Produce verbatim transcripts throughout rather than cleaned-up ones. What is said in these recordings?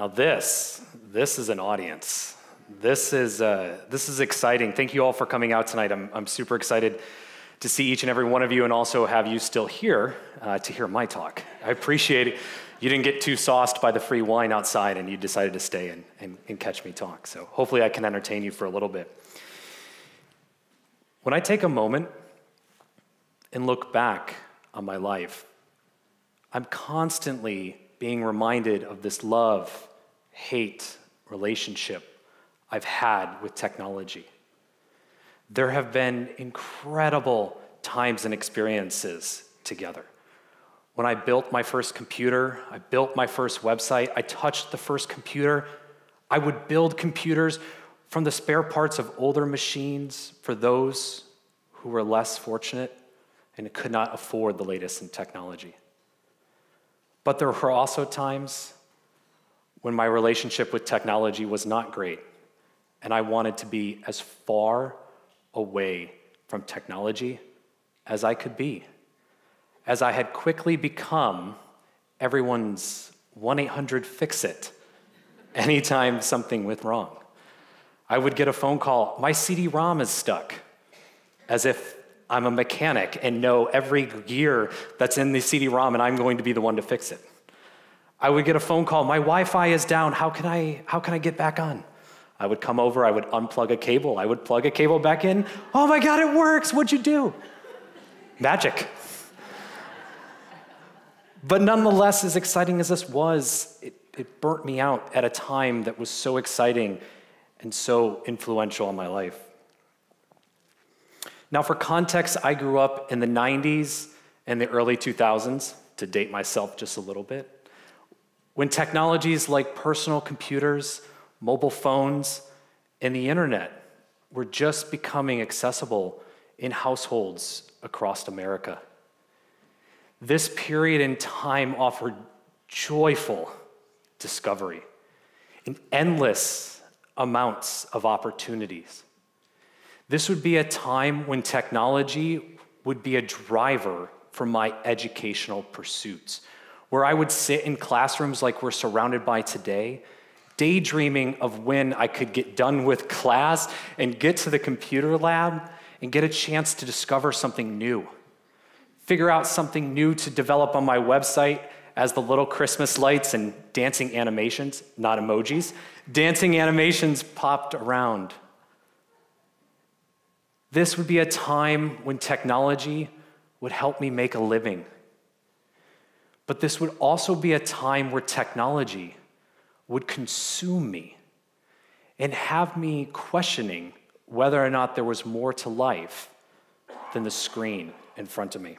Now this, this is an audience. This is, uh, this is exciting. Thank you all for coming out tonight. I'm, I'm super excited to see each and every one of you and also have you still here uh, to hear my talk. I appreciate it. You didn't get too sauced by the free wine outside and you decided to stay and, and, and catch me talk. So hopefully I can entertain you for a little bit. When I take a moment and look back on my life, I'm constantly being reminded of this love, hate, relationship I've had with technology. There have been incredible times and experiences together. When I built my first computer, I built my first website, I touched the first computer. I would build computers from the spare parts of older machines for those who were less fortunate and could not afford the latest in technology. But there were also times when my relationship with technology was not great, and I wanted to be as far away from technology as I could be, as I had quickly become everyone's one eight hundred fix it anytime something went wrong. I would get a phone call, my C D ROM is stuck, as if I'm a mechanic and know every gear that's in the C D ROM and I'm going to be the one to fix it. I would get a phone call, my Wi-Fi is down, how can I, how can I get back on? I would come over, I would unplug a cable, I would plug a cable back in, oh my God, it works, what'd you do? Magic. But nonetheless, as exciting as this was, it, it burnt me out at a time that was so exciting and so influential in my life. Now for context, I grew up in the nineties and the early two thousands, to date myself just a little bit, when technologies like personal computers, mobile phones, and the internet were just becoming accessible in households across America. This period in time offered joyful discovery and endless amounts of opportunities. This would be a time when technology would be a driver for my educational pursuits, where I would sit in classrooms like we're surrounded by today, daydreaming of when I could get done with class and get to the computer lab and get a chance to discover something new, figure out something new to develop on my website as the little Christmas lights and dancing animations, not emojis, dancing animations popped around. This would be a time when technology would help me make a living. But this would also be a time where technology would consume me and have me questioning whether or not there was more to life than the screen in front of me.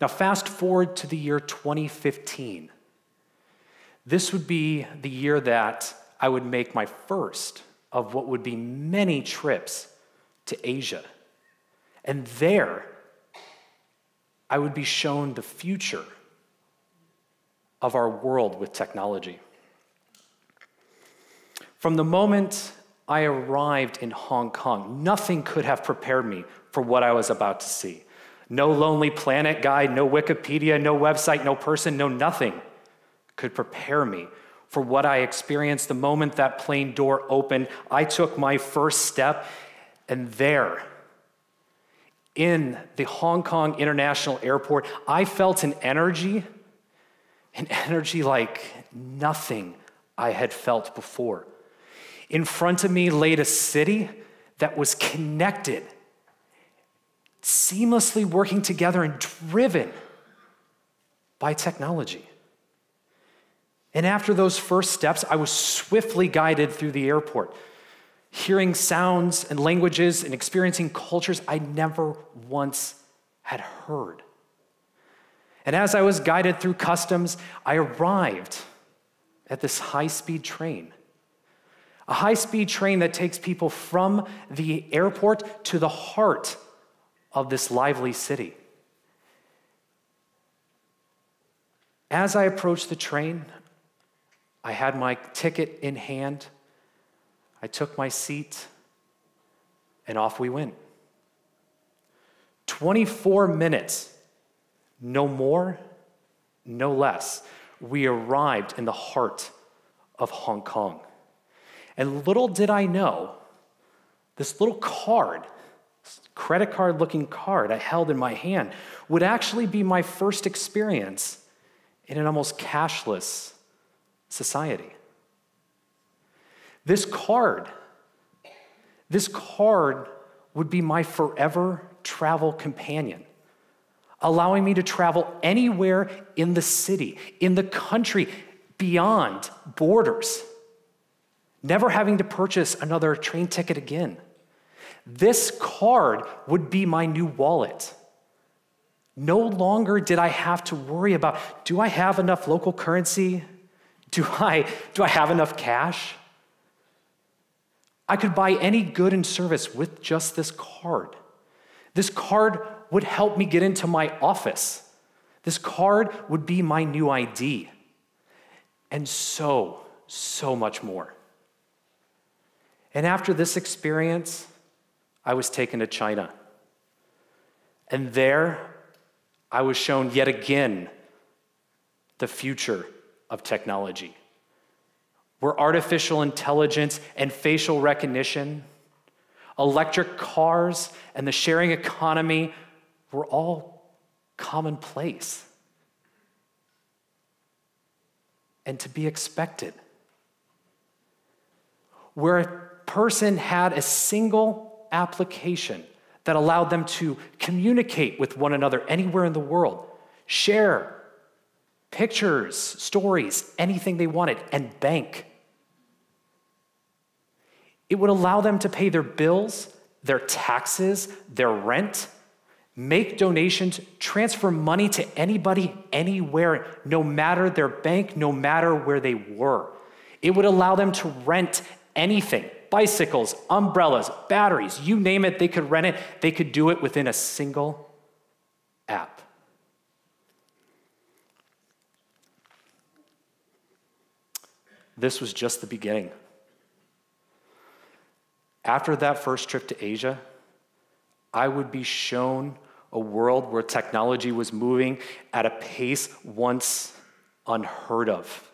Now, fast forward to the year twenty fifteen. This would be the year that I would make my first of what would be many trips to Asia. And there, I would be shown the future of our world with technology. From the moment I arrived in Hong Kong, nothing could have prepared me for what I was about to see. No Lonely Planet guide, no Wikipedia, no website, no person, no nothing could prepare me for what I experienced the moment that plane door opened. I took my first step, and there, in the Hong Kong International Airport, I felt an energy, an energy like nothing I had felt before. In front of me laid a city that was connected, seamlessly working together and driven by technology. And after those first steps, I was swiftly guided through the airport, hearing sounds and languages and experiencing cultures I never once had heard. And as I was guided through customs, I arrived at this high-speed train. A high-speed train that takes people from the airport to the heart of this lively city. As I approached the train, I had my ticket in hand, I took my seat, and off we went. twenty-four minutes, no more, no less. we arrived in the heart of Hong Kong. And little did I know, this little card, this credit card looking card I held in my hand, would actually be my first experience in an almost cashless society. This card, this card would be my forever travel companion, allowing me to travel anywhere in the city, in the country, beyond borders, never having to purchase another train ticket again. This card would be my new wallet. No longer did I have to worry about, do I have enough local currency? Do I, do I have enough cash? I could buy any good and service with just this card. This card would help me get into my office. This card would be my new I D. And so, so much more. And after this experience, I was taken to China. And there, I was shown yet again the future of technology, where artificial intelligence and facial recognition, electric cars, and the sharing economy were all commonplace and to be expected. Where a person had a single application that allowed them to communicate with one another anywhere in the world, share pictures, stories, anything they wanted, and bank. It would allow them to pay their bills, their taxes, their rent, make donations, transfer money to anybody, anywhere, no matter their bank, no matter where they were. It would allow them to rent anything, bicycles, umbrellas, batteries, you name it, they could rent it. They could do it within a single app. This was just the beginning. After that first trip to Asia, I would be shown a world where technology was moving at a pace once unheard of,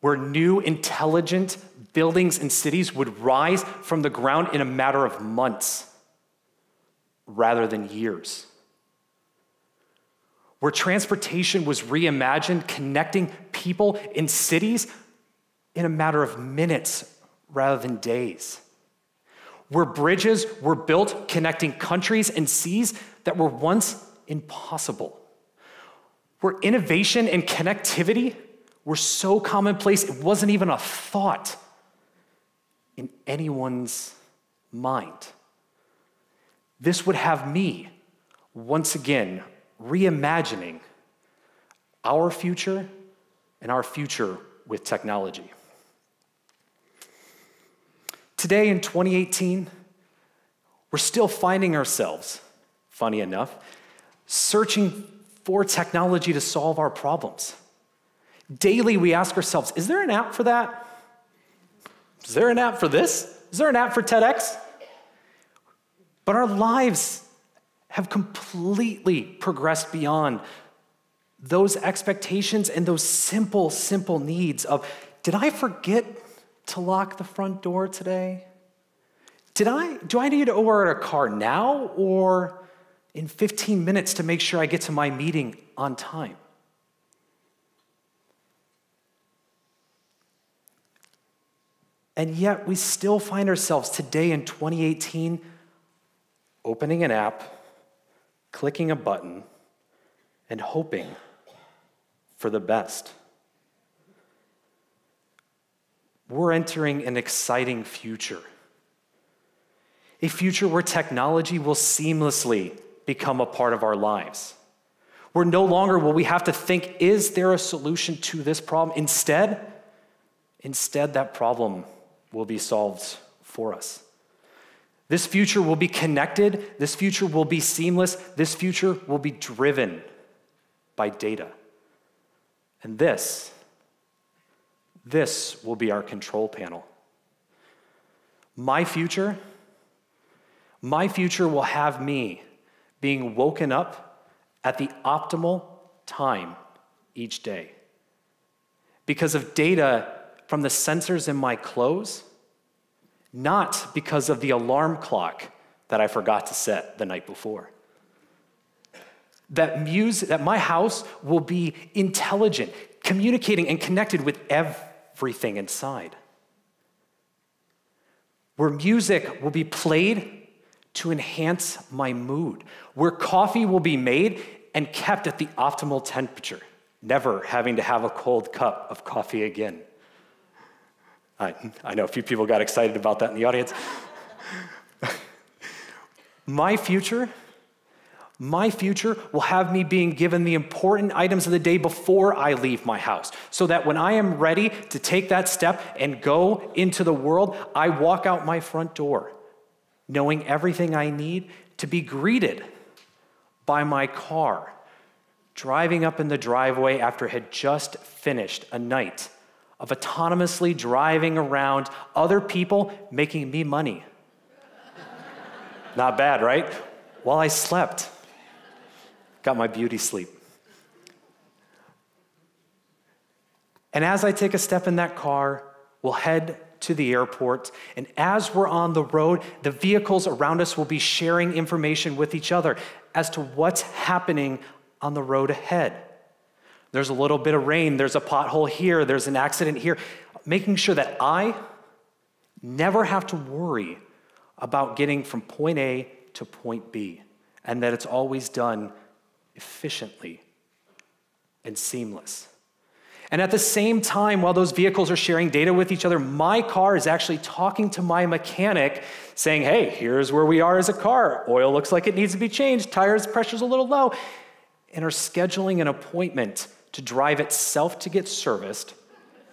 where new intelligent buildings and cities would rise from the ground in a matter of months rather than years, where transportation was reimagined, connecting people in cities in a matter of minutes rather than days, where bridges were built connecting countries and seas that were once impossible, where innovation and connectivity were so commonplace it wasn't even a thought in anyone's mind. This would have me, once again, reimagining our future and our future with technology. Today in twenty eighteen, we're still finding ourselves, funny enough, searching for technology to solve our problems. Daily we ask ourselves, is there an app for that? Is there an app for this? Is there an app for TEDx? But our lives have completely progressed beyond those expectations and those simple, simple needs of, did I forget to lock the front door today? Did I, do I need to order a car now or in fifteen minutes to make sure I get to my meeting on time? And yet we still find ourselves today in twenty eighteen opening an app, clicking a button, and hoping for the best. We're entering an exciting future, a future where technology will seamlessly become a part of our lives, where no longer will we have to think, is there a solution to this problem? Instead, instead that problem will be solved for us. This future will be connected, this future will be seamless, this future will be driven by data. And this, This will be our control panel. My future, my future will have me being woken up at the optimal time each day. because of data from the sensors in my clothes, not because of the alarm clock that I forgot to set the night before. That music, that my house will be intelligent, communicating and connected with everything inside. Where music will be played to enhance my mood. Where coffee will be made and kept at the optimal temperature, never having to have a cold cup of coffee again. I, I know a few people got excited about that in the audience. My future, my future will have me being given the important items of the day before I leave my house, so that when I am ready to take that step and go into the world, I walk out my front door, knowing everything I need to be greeted by my car, driving up in the driveway after it had just finished a night of autonomously driving around other people, making me money. Not bad, right? While I slept, got my beauty sleep. And as I take a step in that car, we'll head to the airport, and as we're on the road, the vehicles around us will be sharing information with each other as to what's happening on the road ahead. There's a little bit of rain, there's a pothole here, there's an accident here, making sure that I never have to worry about getting from point A to point B, and that it's always done efficiently and seamless. And at the same time, while those vehicles are sharing data with each other, my car is actually talking to my mechanic, saying, hey, here's where we are as a car. Oil looks like it needs to be changed. Tires, pressure's a little low. And are scheduling an appointment to drive itself to get serviced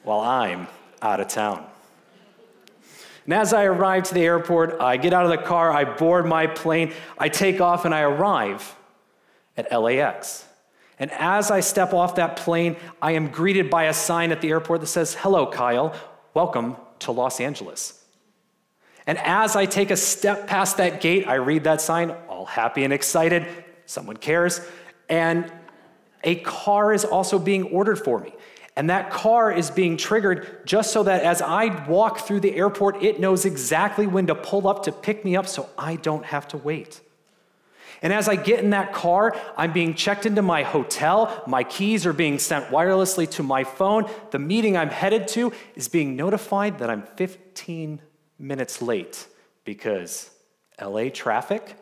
while I'm out of town. And as I arrive to the airport, I get out of the car, I board my plane, I take off, and I arrive at L A X. And as I step off that plane, I am greeted by a sign at the airport that says, hello, Kyle, welcome to Los Angeles. And as I take a step past that gate, I read that sign, all happy and excited, someone cares, and a car is also being ordered for me. And that car is being triggered just so that as I walk through the airport, it knows exactly when to pull up to pick me up so I don't have to wait. And as I get in that car, I'm being checked into my hotel, my keys are being sent wirelessly to my phone, the meeting I'm headed to is being notified that I'm fifteen minutes late because L A traffic,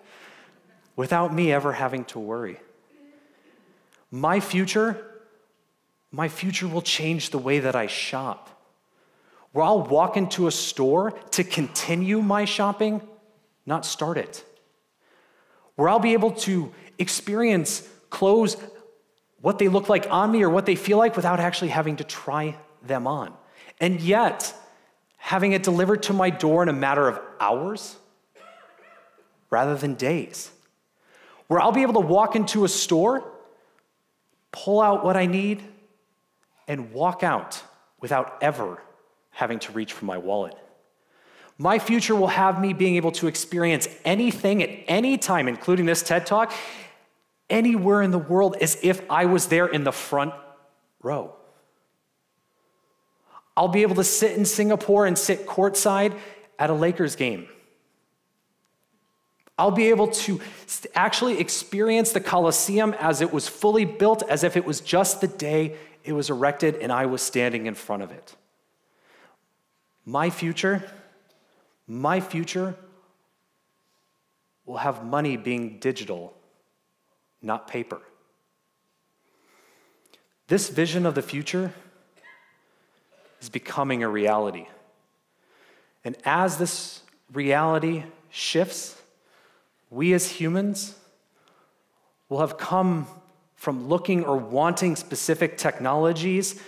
without me ever having to worry. My future, my future will change the way that I shop. Where I'll walk into a store to continue my shopping, not start it. Where I'll be able to experience clothes, what they look like on me or what they feel like without actually having to try them on. And yet, having it delivered to my door in a matter of hours rather than days. Where I'll be able to walk into a store, pull out what I need, and walk out without ever having to reach for my wallet. My future will have me being able to experience anything at any time, including this TED Talk, anywhere in the world as if I was there in the front row. I'll be able to sit in Singapore and sit courtside at a Lakers game. I'll be able to actually experience the Colosseum as it was fully built, as if it was just the day it was erected and I was standing in front of it. My future... My future will have money being digital, not paper. This vision of the future is becoming a reality. And as this reality shifts, we as humans will have come from looking or wanting specific technologies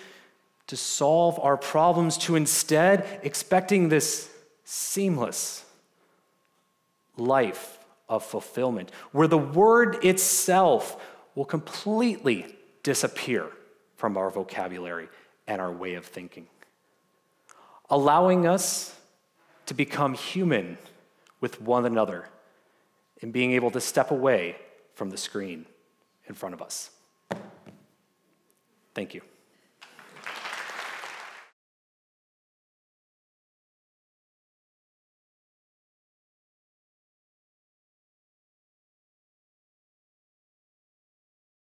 to solve our problems to instead expecting this seamless life of fulfillment, where the word itself will completely disappear from our vocabulary and our way of thinking, allowing us to become human with one another and being able to step away from the screen in front of us. Thank you.